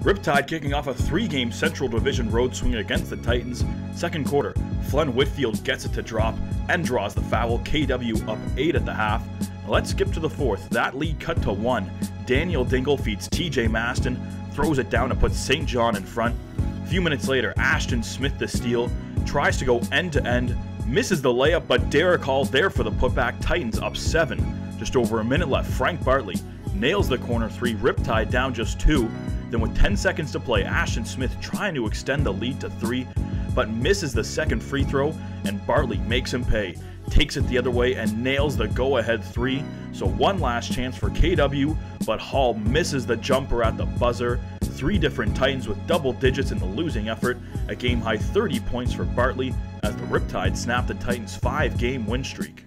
Riptide kicking off a three-game Central Division road swing against the Titans. Second quarter, Flynn Whitfield gets it to drop and draws the foul. KW up 8 at the half. Let's skip to the fourth. That lead cut to 1. Daniel Dingle feeds TJ Mastin, throws it down to put Saint John in front. A few minutes later, Ashton Smith the steal, tries to go end-to-end, misses the layup, but Derek Hall there for the putback. Titans up 7. Just over a minute left, Frank Bartley nails the corner 3, Riptide down just 2. Then with 10 seconds to play, Ashton Smith trying to extend the lead to 3, but misses the second free throw, and Bartley makes him pay. Takes it the other way and nails the go-ahead 3. So one last chance for KW, but Hall misses the jumper at the buzzer. 3 different Titans with double digits in the losing effort. A game-high 30 points for Bartley as the Riptide snapped the Titans' 5-game win streak.